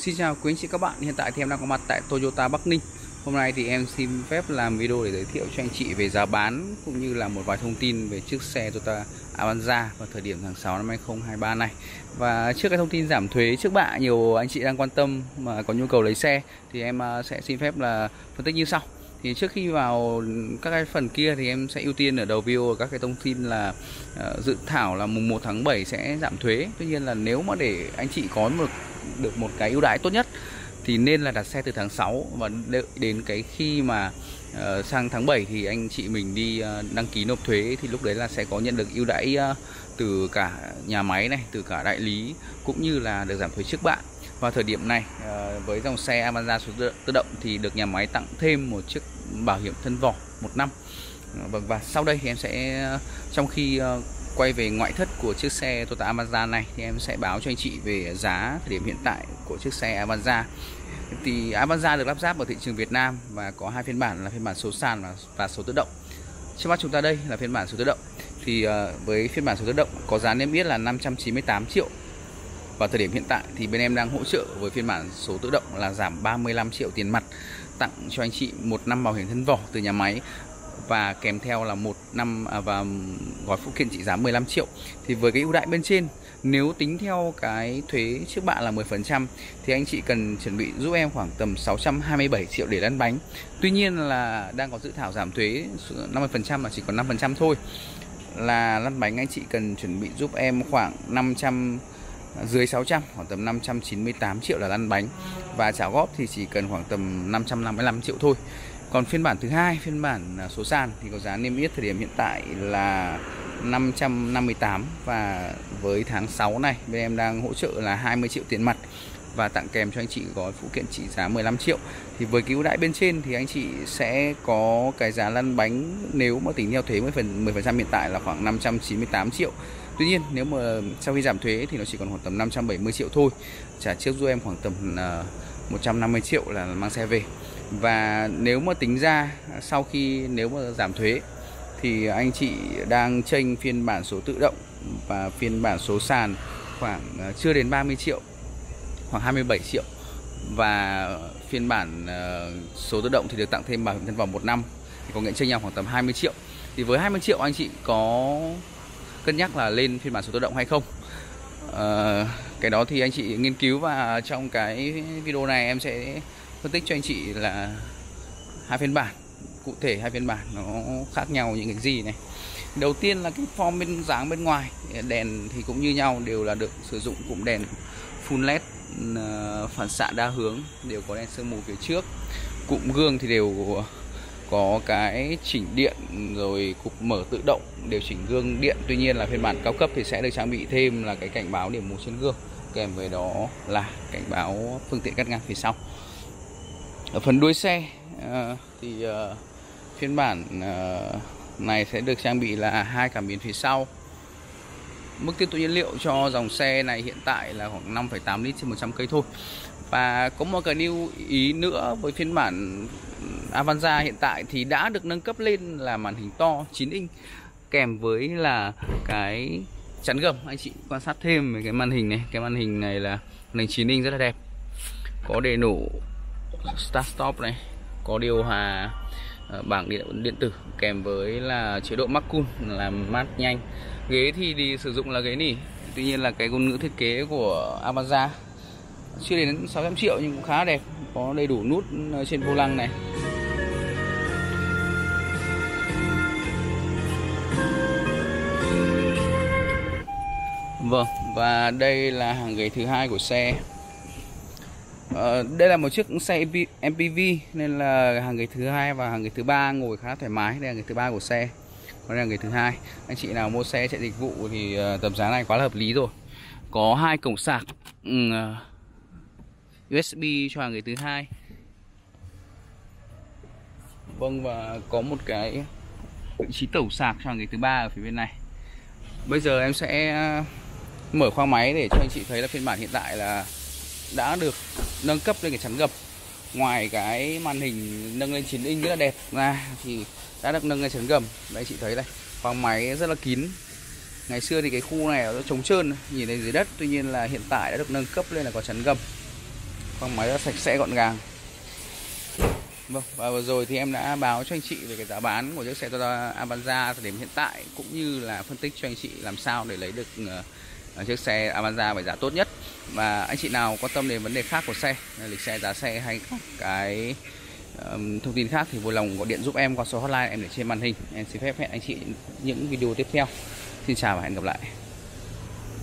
Xin chào quý anh chị các bạn, hiện tại thì em đang có mặt tại Toyota Bắc Ninh. Hôm nay thì em xin phép làm video để giới thiệu cho anh chị về giá bán cũng như là một vài thông tin về chiếc xe Toyota Avanza vào thời điểm tháng 6 năm 2023 này. Và trước cái thông tin giảm thuế trước bạ nhiều anh chị đang quan tâm mà có nhu cầu lấy xe thì em sẽ xin phép là phân tích như sau. Thì trước khi vào các cái phần kia thì em sẽ ưu tiên ở đầu video các cái thông tin là dự thảo là mùng 1 tháng 7 sẽ giảm thuế. Tuy nhiên là nếu mà để anh chị có được một cái ưu đãi tốt nhất thì nên là đặt xe từ tháng 6 và đợi đến cái khi mà sang tháng 7 thì anh chị mình đi đăng ký nộp thuế thì lúc đấy là sẽ có nhận được ưu đãi từ cả nhà máy này, từ cả đại lý cũng như là được giảm thuế trước bạ. Vào thời điểm này với dòng xe Avanza số tự động thì được nhà máy tặng thêm một chiếc bảo hiểm thân vỏ 1 năm. Và sau đây thì em sẽ trong khi quay về ngoại thất của chiếc xe Toyota Avanza này thì em sẽ báo cho anh chị về giá thời điểm hiện tại của chiếc xe Avanza. Thì Avanza được lắp ráp ở thị trường Việt Nam và có hai phiên bản là phiên bản số sàn và số tự động. Trước mắt chúng ta đây là phiên bản số tự động. Thì với phiên bản số tự động có giá niêm yết là 598 triệu. Và thời điểm hiện tại thì bên em đang hỗ trợ với phiên bản số tự động là giảm 35 triệu tiền mặt, tặng cho anh chị 1 năm bảo hiểm thân vỏ từ nhà máy và kèm theo là 1 năm và gói phụ kiện trị giá 15 triệu. Thì với cái ưu đãi bên trên, nếu tính theo cái thuế trước bạ là 10% thì anh chị cần chuẩn bị giúp em khoảng tầm 627 triệu để lăn bánh. Tuy nhiên là đang có dự thảo giảm thuế 50% là chỉ còn 5% thôi. Là lăn bánh anh chị cần chuẩn bị giúp em khoảng dưới 600, khoảng tầm 598 triệu là lăn bánh, và trả góp thì chỉ cần khoảng tầm 555 triệu thôi. Còn phiên bản thứ hai, phiên bản số sàn thì có giá niêm yết thời điểm hiện tại là 558 và với tháng 6 này bên em đang hỗ trợ là 20 triệu tiền mặt và tặng kèm cho anh chị gói phụ kiện trị giá 15 triệu. Thì với cái ưu đãi bên trên thì anh chị sẽ có cái giá lăn bánh nếu mà tính theo thuế 10% hiện tại là khoảng 598 triệu. Tuy nhiên nếu mà sau khi giảm thuế thì nó chỉ còn khoảng tầm 570 triệu thôi. Trả trước giúp em khoảng tầm 150 triệu là mang xe về. Và nếu mà tính ra sau khi nếu mà giảm thuế thì anh chị đang chênh phiên bản số tự động và phiên bản số sàn khoảng chưa đến 30 triệu, khoảng 27 triệu. Và phiên bản số tự động thì được tặng thêm bảo hiểm thân vỏ 1 năm, thì có nghĩa chênh nhau khoảng tầm 20 triệu. Thì với 20 triệu anh chị có cân nhắc là lên phiên bản số tự động hay không? Cái đó thì anh chị nghiên cứu, và trong cái video này em sẽ phân tích cho anh chị là hai phiên bản, cụ thể hai phiên bản nó khác nhau những cái gì này. Đầu tiên là cái form bên dáng bên ngoài, đèn thì cũng như nhau, đều là được sử dụng cụm đèn full LED phản xạ đa hướng, đều có đèn sương mù phía trước. Cụm gương thì đều có cái chỉnh điện, rồi cục mở tự động, điều chỉnh gương điện. Tuy nhiên là phiên bản cao cấp thì sẽ được trang bị thêm là cái cảnh báo điểm mù trên gương, kèm với đó là cảnh báo phương tiện cắt ngang phía sau. Ở phần đuôi xe thì phiên bản này sẽ được trang bị là 2 cảm biến phía sau. Mức tiêu thụ nhiên liệu cho dòng xe này hiện tại là khoảng 5,8 lít trên 100 cây thôi. Và có một cái lưu ý nữa với phiên bản Avanza hiện tại thì đã được nâng cấp lên là màn hình to 9 inch kèm với là cái chắn gầm. Anh chị quan sát thêm về cái màn hình này, cái màn hình này là màn hình 9 inch rất là đẹp, có đề nổ start stop này, có điều hòa bảng điện tử kèm với là chế độ mát cool là mát nhanh. Ghế thì sử dụng là ghế nỉ. Tuy nhiên là cái ngôn ngữ thiết kế của Avanza chưa đến 600 triệu nhưng cũng khá đẹp, có đầy đủ nút trên vô lăng này. Vâng, và đây là hàng ghế thứ hai của xe. Đây là một chiếc xe MPV nên là hàng ghế thứ hai và hàng ghế thứ ba ngồi khá thoải mái. Đây là ghế thứ ba của xe, còn đây là ghế thứ hai. Anh chị nào mua xe chạy dịch vụ thì tầm giá này quá là hợp lý rồi. Có 2 cổng sạc USB cho hàng ghế thứ hai. Vâng, và có một cái vị trí tẩu sạc cho hàng ghế thứ ba ở phía bên này. Bây giờ em sẽ mở khoang máy để cho anh chị thấy là phiên bản hiện tại là đã được nâng cấp lên cái chắn gập. Ngoài cái màn hình nâng lên 9 inch rất là đẹp ra thì đã được nâng lên chắn gầm. Đây chị thấy đây, khoang máy rất là kín. Ngày xưa thì cái khu này nó trống trơn, nhìn thấy dưới đất. Tuy nhiên là hiện tại đã được nâng cấp lên là có chắn gầm. Khoang máy đã sạch sẽ gọn gàng. Vâng, và vừa rồi thì em đã báo cho anh chị về cái giá bán của chiếc xe Toyota Avanza thời điểm hiện tại, cũng như là phân tích cho anh chị làm sao để lấy được chiếc xe Avanza với giá tốt nhất. Và anh chị nào quan tâm đến vấn đề khác của xe, lịch xe, giá xe hay các cái thông tin khác thì vui lòng gọi điện giúp em qua số hotline em để trên màn hình. Em xin phép hẹn anh chị những video tiếp theo. Xin chào và hẹn gặp lại.